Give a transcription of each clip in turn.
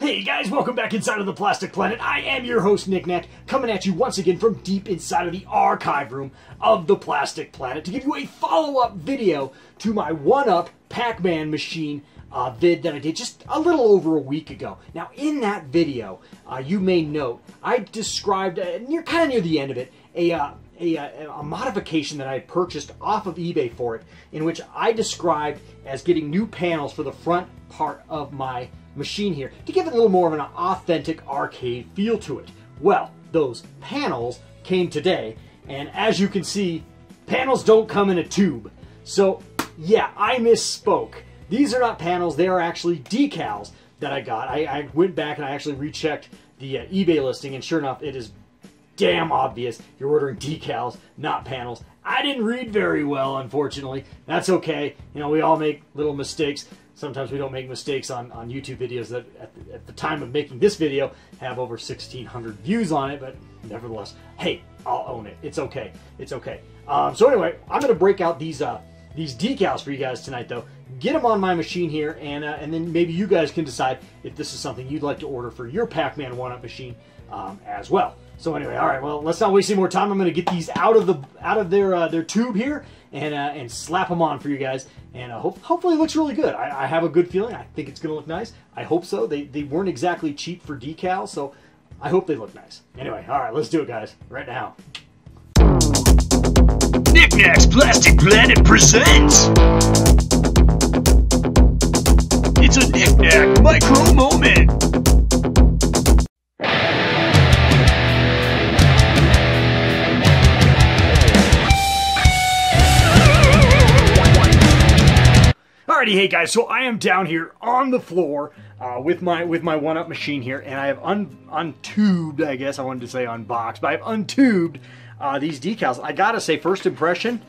Hey guys, welcome back inside of the Plastic Planet. I am your host, Knickknack, coming at you once again from deep inside of the archive room of the Plastic Planet to give you a follow-up video to my One-Up Pac-Man machine vid that I did just a little over a week ago. Now, in that video, you may note, I described, kind of near the end of it, a modification that I had purchased off of eBay for it, in which I described as getting new panels for the front part of my machine here to give it a little more of an authentic arcade feel to it. Well, those panels came today, and as you can see, panels don't come in a tube. So, yeah, I misspoke. These are not panels, they are actually decals that I got. I went back and I actually rechecked the eBay listing, and sure enough, it is damn obvious you're ordering decals, not panels. I didn't read very well, unfortunately. That's okay. You know, we all make little mistakes. Sometimes we don't make mistakes on YouTube videos that at the time of making this video have over 1,600 views on it, but nevertheless, hey, I'll own it. It's okay. It's okay. So anyway, I'm going to break out these decals for you guys tonight, though. Get them on my machine here, and then maybe you guys can decide if this is something you'd like to order for your Pac-Man One-Up machine as well. So anyway, all right. Well, let's not waste any more time. I'm going to get these out of their tube here and slap them on for you guys. And hopefully it looks really good. I have a good feeling. I think it's going to look nice. I hope so. They weren't exactly cheap for decals, so I hope they look nice. Anyway, all right. Let's do it, guys. Right now. Knickknack's Plastic Planet presents. It's a Knickknack micro moment. Alrighty, hey guys, so I am down here on the floor with my One-Up machine here, and I have untubed, I guess I wanted to say unboxed, but I have untubed these decals. I gotta say, first impression,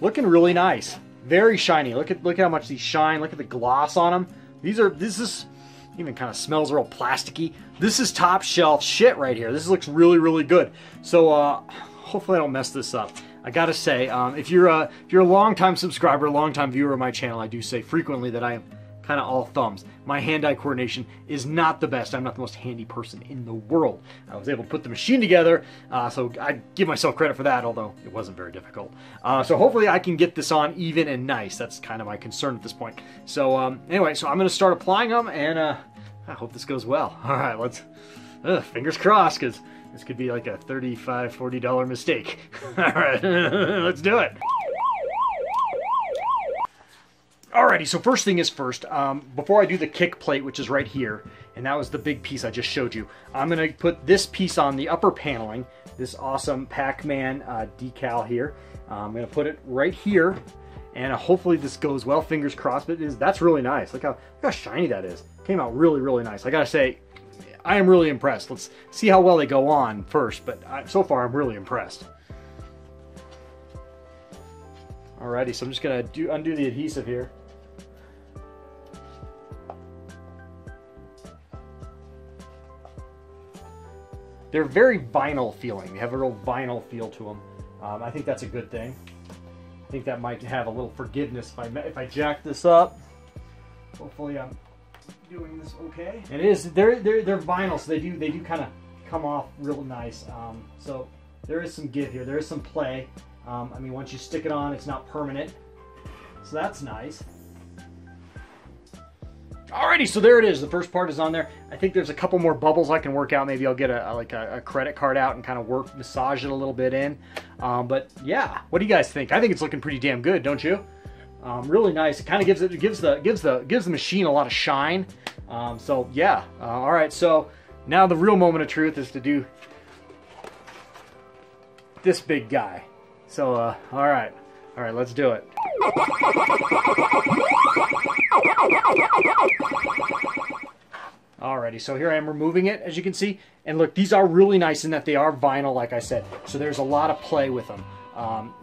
looking really nice. Very shiny. Look at how much these shine. Look at the gloss on them. This even kind of smells real plasticky. This is top shelf shit right here. This looks really, really good. So hopefully I don't mess this up. I gotta say, if you're a long-time subscriber, long-time viewer of my channel, I do say frequently that I am kind of all thumbs. My hand-eye coordination is not the best. I'm not the most handy person in the world. I was able to put the machine together, so I give myself credit for that, although it wasn't very difficult. So hopefully I can get this on even and nice. That's kind of my concern at this point. So anyway, so I'm gonna start applying them, and I hope this goes well. All right, let's, fingers crossed, because this could be like a $35, $40 mistake. All right, let's do it. Alrighty, so first thing is first, before I do the kick plate, which is right here, and that was the big piece I just showed you, I'm gonna put this piece on the upper paneling, this awesome Pac-Man decal here. I'm gonna put it right here, and hopefully this goes well, fingers crossed, but that's really nice. Look how shiny that is. Came out really, really nice. I gotta say, I am really impressed. Let's see how well they go on first, but so far I'm really impressed. Alrighty, so I'm just gonna undo the adhesive here. They're very vinyl feeling. They have a real vinyl feel to them. I think that's a good thing. I think that might have a little forgiveness if I jack this up. Hopefully I'm doing this okay. It is. They're vinyl, so they do kind of come off real nice. So there is some give here. There is some play. I mean, once you stick it on, it's not permanent. So that's nice. Alrighty, so there it is. The first part is on there. I think there's a couple more bubbles I can work out. Maybe I'll get a credit card out and kind of massage it a little bit in. But yeah, what do you guys think? I think it's looking pretty damn good, don't you? Really nice. It kind of gives the machine a lot of shine. So yeah. All right. So now the real moment of truth is to do this big guy. So all right. Let's do it. Alrighty, so here I am removing it, as you can see, and look, these are really nice in that they are vinyl, like I said, so there's a lot of play with them.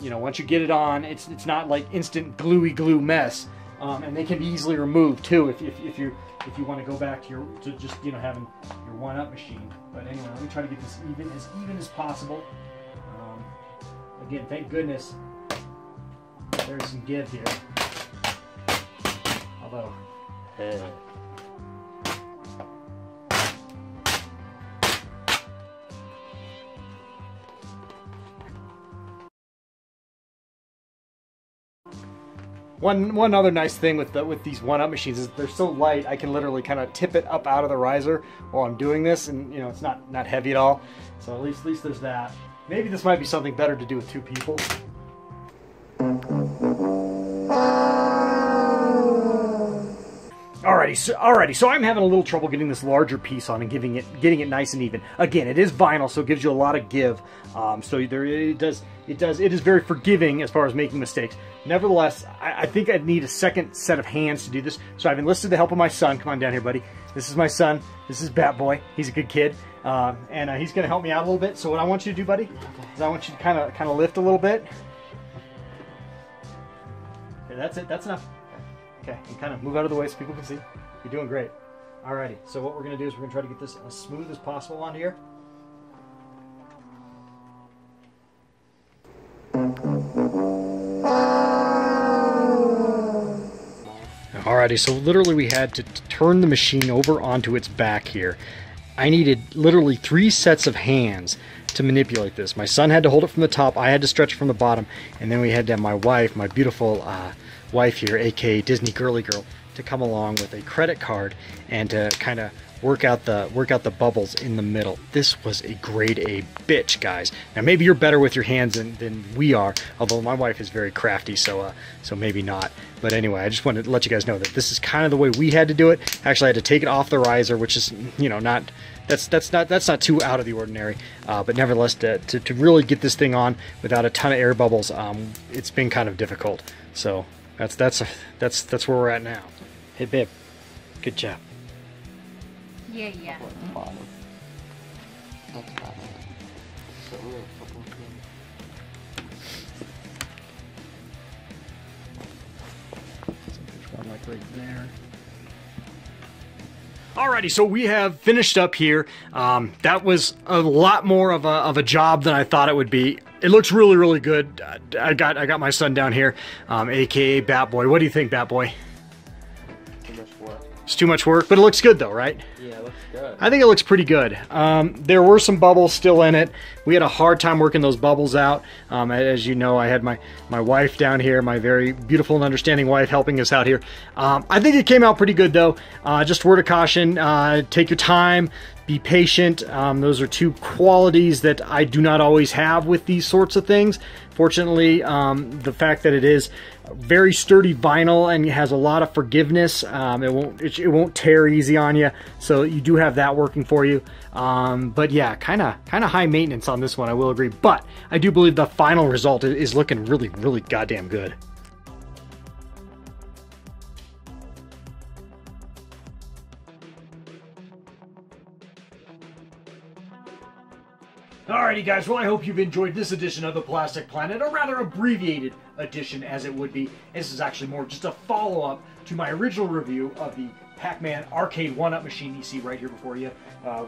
You know, once you get it on, it's not like instant gluey glue mess, and they can be easily removed too if you want to go back to just you know, having your One-Up machine. But anyway, let me try to get this even as possible. Again, thank goodness there's some give here, although. One other nice thing with these one-up machines is they're so light, I can literally kind of tip it up out of the riser while I'm doing this, and you know, it's not heavy at all. So at least there's that. Maybe this might be something better to do with two people. Alrighty, so I'm having a little trouble getting this larger piece on and getting it nice and even. Again, it is vinyl, so it gives you a lot of give. So there it is very forgiving as far as making mistakes. Nevertheless, I think I'd need a second set of hands to do this. So I've enlisted the help of my son. Come on down here, buddy. This is my son. This is Bat Boy. He's a good kid, and he's going to help me out a little bit. So what I want you to do, buddy, is I want you to kind of lift a little bit. Okay, that's it. That's enough. Okay, and kind of move out of the way so people can see. You're doing great. Alrighty, so what we're going to do is we're going to try to get this as smooth as possible on here. Alrighty, so literally we had to turn the machine over onto its back here. I needed literally 3 sets of hands to manipulate this. My son had to hold it from the top, I had to stretch it from the bottom, and then we had to have my wife, my beautiful wife here, aka Disney Girly Girl, to come along with a credit card and to kind of work out the bubbles in the middle. This was a grade A bitch, guys. Now maybe you're better with your hands than we are, although my wife is very crafty, so maybe not. But anyway, I just wanted to let you guys know that this is kind of the way we had to do it. Actually, I had to take it off the riser, which is, you know, that's not too out of the ordinary. But nevertheless, to really get this thing on without a ton of air bubbles, it's been kind of difficult. So that's where we're at now. Hey babe, good job. Yeah. Like right there. Alrighty, so we have finished up here. That was a lot more of a job than I thought it would be. It looks really, really good. I got my son down here, aka Bat Boy. What do you think, Bat Boy? It's too much work, but it looks good though, right? Yeah, it looks good. I think it looks pretty good. There were some bubbles still in it. We had a hard time working those bubbles out. As you know, I had my wife down here, my very beautiful and understanding wife, helping us out here. I think it came out pretty good though. Just word of caution, take your time, be patient. Those are 2 qualities that I do not always have with these sorts of things. Fortunately, the fact that it is very sturdy vinyl and has a lot of forgiveness, it won't tear easy on you, so you do have that working for you. But yeah, kind of high maintenance on this one, I will agree, but I do believe the final result is looking really, really goddamn good. Alrighty guys, well I hope you've enjoyed this edition of The Plastic Planet, a rather abbreviated edition as it would be. This is actually more just a follow-up to my original review of the Pac-Man Arcade 1-Up machine you see right here before you,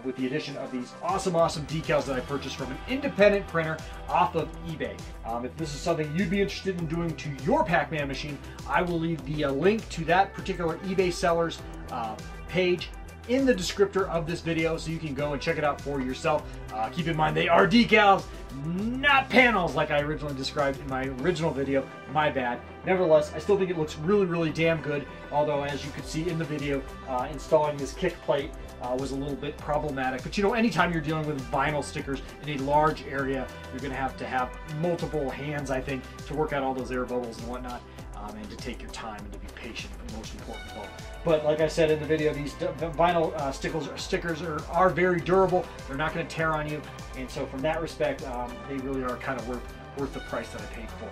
with the addition of these awesome decals that I purchased from an independent printer off of eBay. If this is something you'd be interested in doing to your Pac-Man machine, I will leave the link to that particular eBay seller's page in the descriptor of this video, so you can go and check it out for yourself. Keep in mind, they are decals, not panels, like I originally described in my original video. My bad. Nevertheless, I still think it looks really, really damn good, although as you could see in the video, installing this kick plate was a little bit problematic. But you know, anytime you're dealing with vinyl stickers in a large area, you're going to have multiple hands, I think, to work out all those air bubbles and whatnot. And to take your time and to be patient, but most important of all. But like I said in the video, these vinyl stickers are very durable. They're not going to tear on you, and so from that respect, they really are kind of worth the price that I paid for.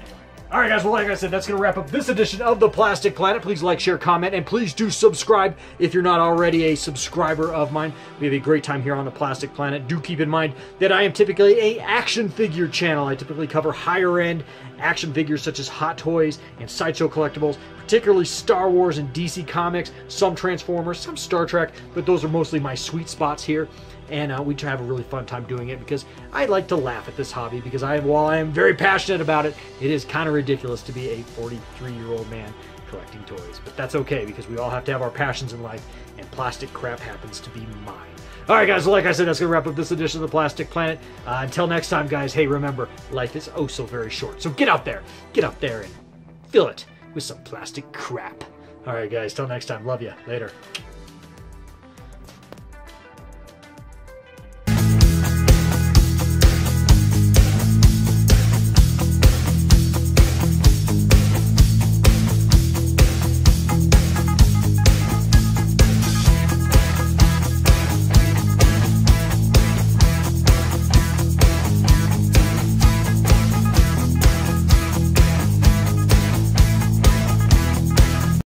Anyway. All right, guys. Well, like I said, that's going to wrap up this edition of The Plastic Planet. Please like, share, comment, and please do subscribe if you're not already a subscriber of mine. We have a great time here on The Plastic Planet. Do keep in mind that I am typically an action figure channel. I typically cover higher end action figures such as Hot Toys and Sideshow Collectibles, particularly Star Wars and DC Comics, some Transformers, some Star Trek, but those are mostly my sweet spots here, and we have a really fun time doing it because I like to laugh at this hobby, because while I am very passionate about it, it is kind of ridiculous to be a 43-year-old man collecting toys, but that's okay because we all have to have our passions in life, and plastic crap happens to be mine. Alright guys, well, like I said, that's going to wrap up this edition of The Plastic Planet. Until next time guys, hey, remember, life is oh so very short. So get out there and fill it with some plastic crap. All right, guys, till next time. Love you. Later.